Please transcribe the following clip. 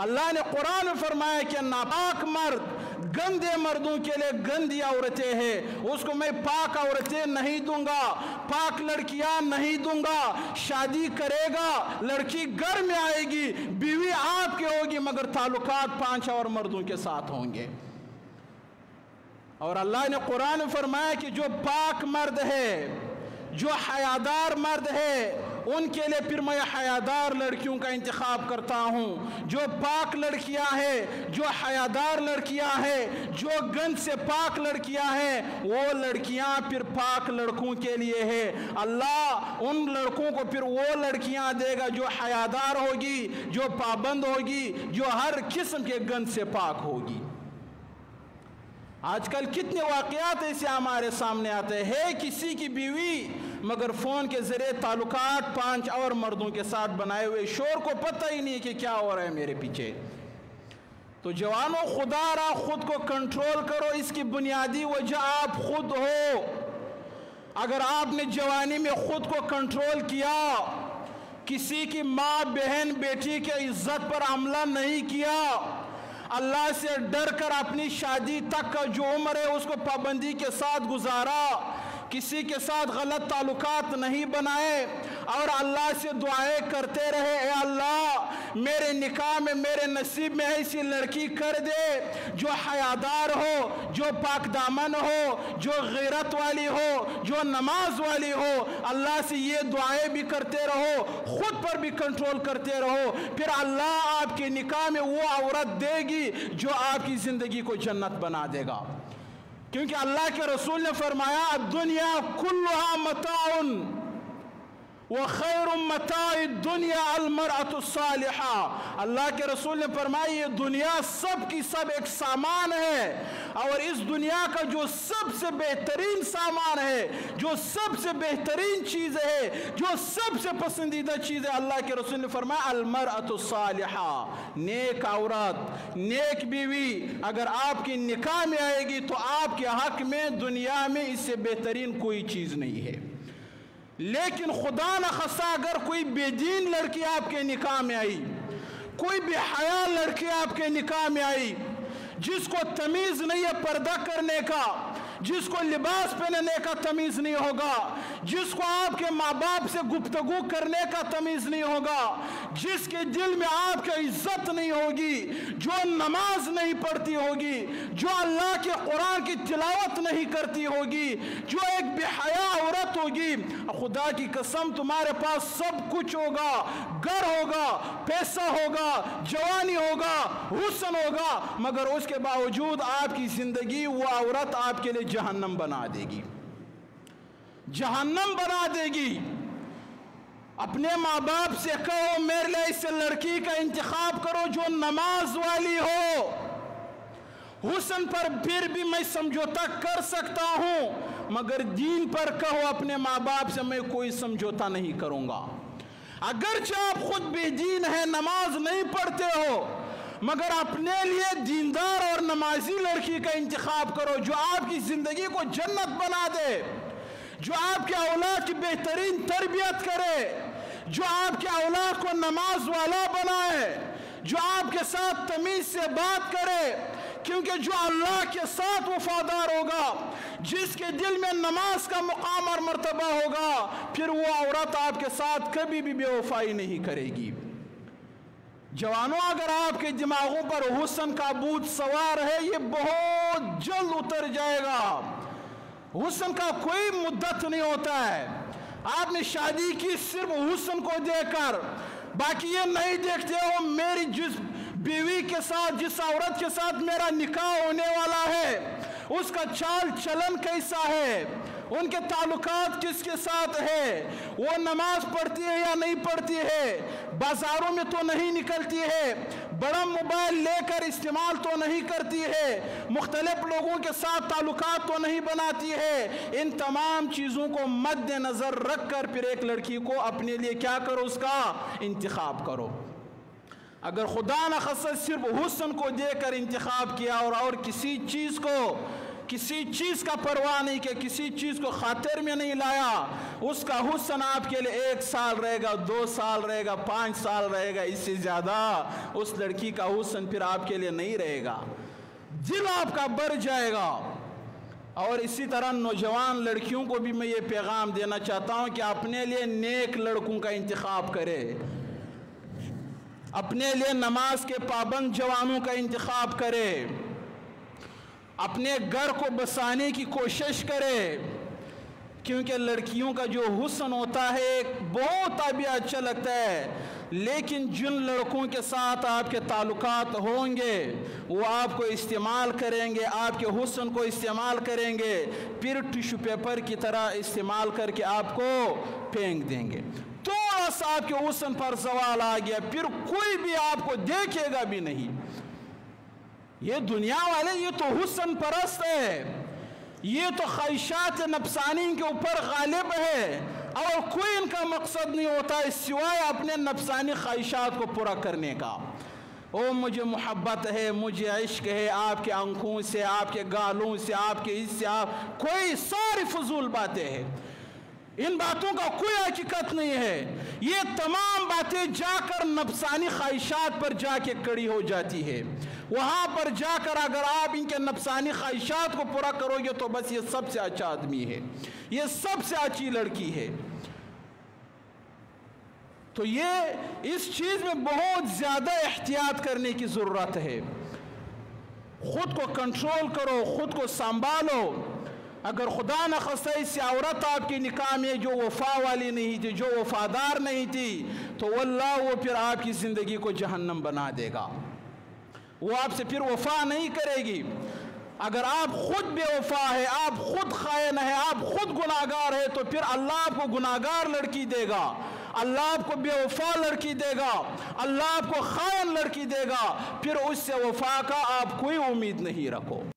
अल्लाह ने कुरान फरमाया कि नापाक मर्द गंदे मर्दों के लिए गंदी औरतें हैं, उसको मैं पाक औरतें नहीं दूंगा, पाक लड़कियां नहीं दूंगा। शादी करेगा, लड़की घर में आएगी, बीवी आपके होगी, मगर ताल्लुकात 5 और मर्दों के साथ होंगे। और अल्लाह ने कुरान फरमाया कि जो पाक मर्द है, जो हयादार मर्द है, उनके लिए फिर मैं हयादार लड़कियों का इंतखाब करता हूँ। जो पाक लड़कियाँ हैं, जो हयादार लड़कियाँ हैं, जो गंद से पाक लड़कियाँ हैं, वो लड़कियाँ फिर पाक लड़कों के लिए है। अल्लाह उन लड़कों को फिर वो लड़कियाँ देगा जो हयादार होगी, जो पाबंद होगी, जो हर किस्म के गंद से पाक होगी। आजकल कितने वाक़यात ऐसे हमारे सामने आते हैं, किसी की बीवी मगर फ़ोन के ज़रिए ताल्लुकात 5 और मर्दों के साथ बनाए हुए, शोर को पता ही नहीं कि क्या हो रहा है मेरे पीछे। तो जवानों, खुदारा खुद को कंट्रोल करो। इसकी बुनियादी वजह आप खुद हो। अगर आपने जवानी में खुद को कंट्रोल किया, किसी की माँ, बहन, बेटी के इज्जत पर हमला नहीं किया, अल्लाह से डर कर अपनी शादी तक का जो उम्र है उसको पाबंदी के साथ गुजारा, किसी के साथ गलत ताल्लुकात नहीं बनाए और अल्लाह से दुआएं करते रहे, ए अल्लाह मेरे निकाह में, मेरे नसीब में ऐसी लड़की कर दे जो हयादार हो, जो पाकदामन हो, जो गैरत वाली हो, जो नमाज वाली हो। अल्लाह से ये दुआएं भी करते रहो, खुद पर भी कंट्रोल करते रहो, फिर अल्लाह आपके निकाह में वो औरत देगी जो आपकी ज़िंदगी को जन्नत बना देगा। क्योंकि अल्लाह के रसूल ने फरमाया, दुनिया कुल्लुहा मताउन व खैरु मताई दुनिया अलमरअतु सालिहा। अल्लाह के रसूल ने फरमाया, ये दुनिया सब की सब एक सामान है, और इस दुनिया का जो सबसे बेहतरीन सामान है, जो सबसे बेहतरीन चीज़ है, जो सबसे पसंदीदा चीज़ है, अल्लाह के रसूल ने फरमाया अलमरअतु सालिहा, नेक औरत, नेक बीवी अगर आपकी निकाह में आएगी तो आपके हक में दुनिया में इससे बेहतरीन कोई चीज़ नहीं है। लेकिन खुदा न खसा अगर कोई बेदीन लड़की आपके निकाह में आई, कोई बेहया लड़की आपके निकाह में आई, जिसको तमीज़ नहीं है पर्दा करने का, जिसको लिबास पहनने का तमीज़ नहीं होगा, जिसको आपके माँ बाप से गुफ्तगू करने का तमीज़ नहीं होगा, जिसके दिल में आपकी इज्जत नहीं होगी, जो नमाज नहीं पढ़ती होगी, जो अल्लाह के कुरान की तिलावत नहीं करती होगी, जो एक बेहया औरत होगी, खुदा की कसम तुम्हारे पास सब कुछ होगा, घर होगा, पैसा होगा, जवानी होगा, हुस्न होगा, मगर उसके बावजूद आपकी ज़िंदगी वो औरत आपके लिए जहन्नम बना देगी, जहन्नम बना देगी। अपने माँ बाप से कहो मेरे लिए इस लड़की का इंतखाब करो जो नमाज वाली हो, हुस्न पर फिर भी मैं समझौता कर सकता हूँ, मगर दीन पर कहो अपने माँ बाप से मैं कोई समझौता नहीं करूँगा। अगरचे आप खुद बेदीन है, नमाज नहीं पढ़ते हो, मगर अपने लिए दीनदार और नमाजी लड़की का इंतखाब करो जो आपकी ज़िंदगी को जन्नत बना दे, जो आपके औलाद की बेहतरीन तरबियत करे, जो आपके औलाद को नमाज वाला बनाए, जो आपके साथ तमीज़ से बात करे, क्योंकि जो अल्लाह के साथ वफादार होगा, जिसके दिल में नमाज का मुकाम और मर्तबा होगा, फिर वो औरत आपके साथ कभी भी बेवफाई नहीं करेगी। जवानों, अगर आपके दिमागों पर हुस्न का बोझ सवार है, ये बहुत जल्द उतर जाएगा। हुस्न का कोई मुद्दत नहीं होता है। आपने शादी की सिर्फ हुस्न को देखकर, बाकी ये नहीं देखते हो मेरी जिस बीवी के साथ, जिस औरत के साथ मेरा निकाह होने वाला है, उसका चाल चलन कैसा है, उनके ताल्लुकात किसके साथ है, वो नमाज पढ़ती है या नहीं पढ़ती है, बाज़ारों में तो नहीं निकलती है, बड़ा मोबाइल लेकर इस्तेमाल तो नहीं करती है, मुख्तलिफ लोगों के साथ ताल्लुकात तो नहीं बनाती है। इन तमाम चीज़ों को मद्देनज़र रख कर फिर एक लड़की को अपने लिए क्या करो, उसका इंतखाब करो। अगर खुदा न खासा सिर्फ हुस्न को देकर इंतखाब किया और किसी चीज़ को किसी चीज़ का परवाह नहीं किया, किसी चीज़ को खातिर में नहीं लाया। उसका हुस्न आपके लिए 1 साल रहेगा, 2 साल रहेगा, 5 साल रहेगा, इससे ज़्यादा उस लड़की का हुस्न फिर आपके लिए नहीं रहेगा। दिल आपका भर जाएगा। और इसी तरह नौजवान लड़कियों को भी मैं ये पैगाम देना चाहता हूँ कि अपने लिए नेक लड़कों का इंतखाब करें, अपने लिए नमाज के पाबंद जवानों का इंतखाब करें, अपने घर को बसाने की कोशिश करें, क्योंकि लड़कियों का जो हुस्न होता है बहुत अभी अच्छा लगता है, लेकिन जिन लड़कों के साथ आपके ताल्लुकात होंगे वो आपको इस्तेमाल करेंगे, आपके हुस्न को इस्तेमाल करेंगे, फिर टिश्यू पेपर की तरह इस्तेमाल करके आपको फेंक देंगे। थोड़ा सा आपके हुस्न पर सवाल आ गया फिर कोई भी आपको देखेगा भी नहीं। ये दुनिया वाले ये तो हुस्न परस्त है, ये तो ख्वाहिशात नफसानी के ऊपर गालिब है और कोई इनका मकसद नहीं होता है सिवाय अपने नफसानी ख्वाहिशात को पूरा करने का। ओ मुझे मोहब्बत है, मुझे इश्क है, आपके आंखों से, आपके गालों से, आपके इससे आप कोई सारी फजूल बातें हैं, इन बातों का कोई हकीकत नहीं है। ये तमाम बातें जाकर नफसानी ख्वाहिशात पर जाके कड़ी हो जाती है। वहाँ पर जाकर अगर आप इनके नफसानी ख्वाहिशात को पूरा करोगे तो बस ये सबसे अच्छा आदमी है, ये सबसे अच्छी लड़की है। तो ये इस चीज़ में बहुत ज़्यादा एहतियात करने की ज़रूरत है। ख़ुद को कंट्रोल करो, ख़ुद को संभालो। अगर खुदा न खास्ता इससे औरत आपकी निकाह में जो वफा वाली नहीं थी, जो वफादार नहीं थी, तो वल्लाह वो फिर आपकी ज़िंदगी को जहन्नम बना देगा, वो आपसे फिर वफा नहीं करेगी। अगर आप ख़ुद बेवफा है, आप ख़ुद खायन है, आप ख़ुद गुनाहगार है, तो फिर अल्लाह आपको गुनाहगार लड़की देगा, अल्लाह आपको बेवफा लड़की देगा, अल्लाह आपको खायन लड़की देगा, फिर उससे वफा का आप कोई उम्मीद नहीं रखो।